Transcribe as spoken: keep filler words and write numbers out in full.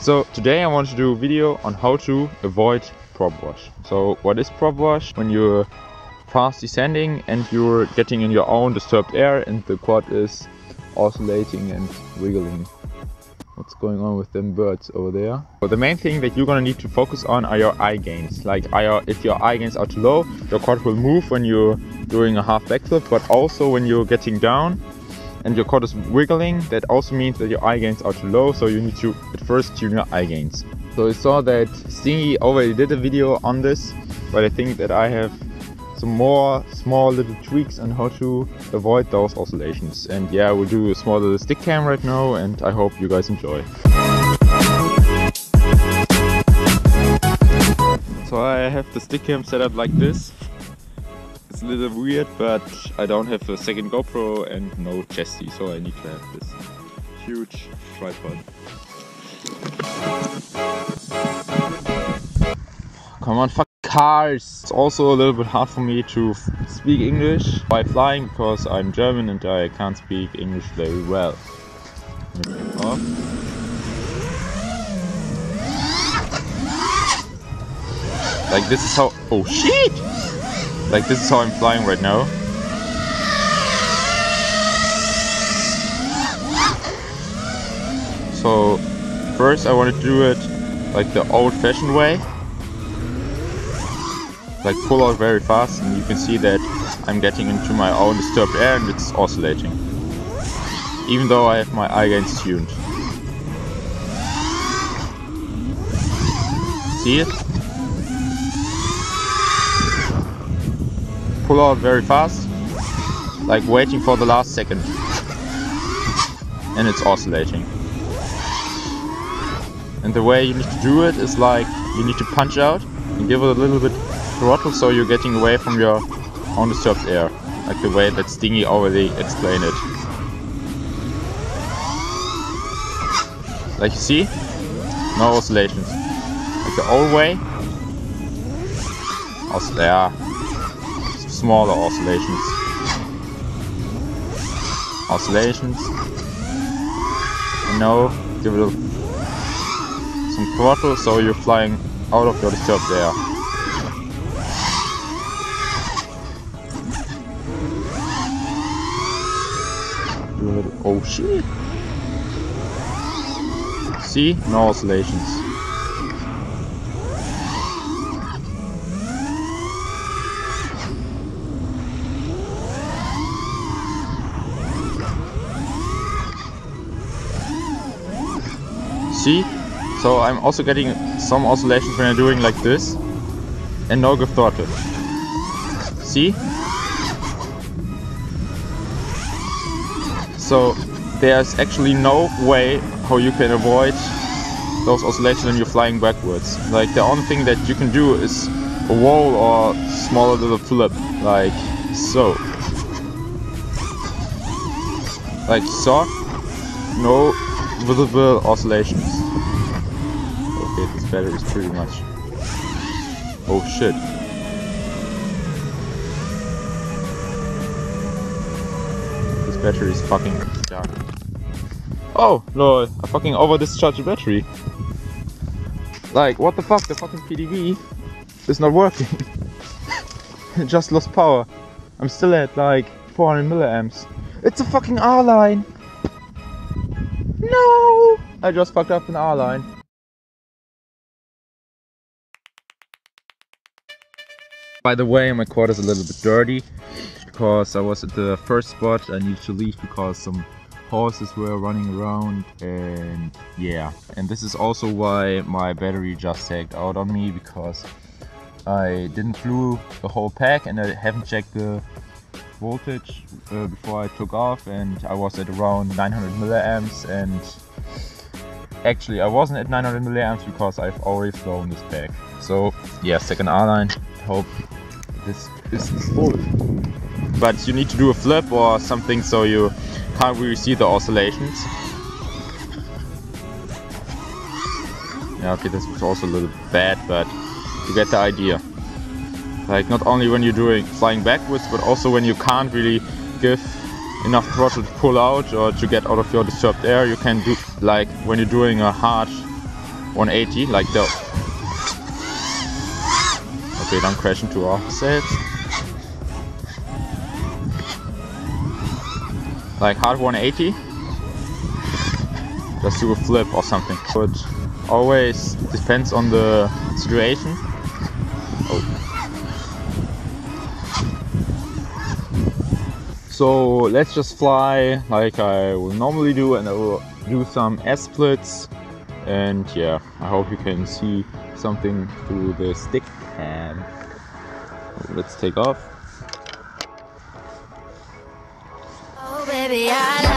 So today I want to do a video on how to avoid prop wash. So what is prop wash? When you're fast descending and you're getting in your own disturbed air and the quad is oscillating and wiggling. What's going on with them birds over there? So the main thing that you're gonna need to focus on are your eye gains. Like are your, if your eye gains are too low, your quad will move when you're doing a half backflip, but also when you're getting down and your quad is wiggling, that also means that your eye gains are too low, so you need to at first tune your eye gains. So I saw that Stingy already did a video on this, but I think that I have some more small little tweaks on how to avoid those oscillations. And yeah, we'll do a small little stick cam right now and I hope you guys enjoy. So I have the stick cam set up like this. It's a little weird, but I don't have a second GoPro and no chassis, so I need to have this huge tripod. Come on, fuck cars! It's also a little bit hard for me to speak English by flying because I'm German and I can't speak English very well. Like this is how... Oh shit! Like this is how I'm flying right now. So first I want to do it like the old-fashioned way. Like pull out very fast, and you can see that I'm getting into my own disturbed air and it's oscillating. Even though I have my eye gains tuned. See it? Pull out very fast, like waiting for the last second. And it's oscillating. And the way you need to do it is like, you need to punch out and give it a little bit throttle, so you're getting away from your own disturbed air, like the way that Stingy already explained it. Like you see, no oscillations. Like the old way, also there, smaller oscillations. Oscillations. And now give it a, some throttle, so you're flying out of your disturbed air. Oh shit! See? No oscillations. See? So I'm also getting some oscillations when I'm doing like this. And no give throttle. See? So there's actually no way how you can avoid those oscillations when you're flying backwards. Like the only thing that you can do is a roll or smaller little flip, like so. Like so, no visible oscillations. Okay, this battery is pretty much... Oh shit. Battery is fucking dark. Oh lol, I fucking over discharged the battery. Like what the fuck, the fucking P D V is not working. It just lost power. I'm still at like four hundred milliamps. It's a fucking R line! No! I just fucked up an R line. By the way, my quad is a little bit dirty. Because I was at the first spot, I needed to leave because some horses were running around, and yeah. And this is also why my battery just sagged out on me, because I didn't flew the whole pack and I haven't checked the voltage uh, before I took off, and I was at around nine hundred milliamps, and actually I wasn't at nine hundred milliamps because I've already flown this pack. So yeah, second R line, hope this is full. But you need to do a flip or something so you can't really see the oscillations. Yeah, okay, this was also a little bad, but you get the idea. Like not only when you're doing flying backwards, but also when you can't really give enough throttle to pull out or to get out of your disturbed air. You can do like when you're doing a hard one eighty like that. Okay, don't crash into offsets. Like hard one eighty. Just do a flip or something. So it always depends on the situation. Oh. So let's just fly like I will normally do, and I will do some S-splits. And yeah, I hope you can see something through the stick cam. Let's take off. Oh baby, I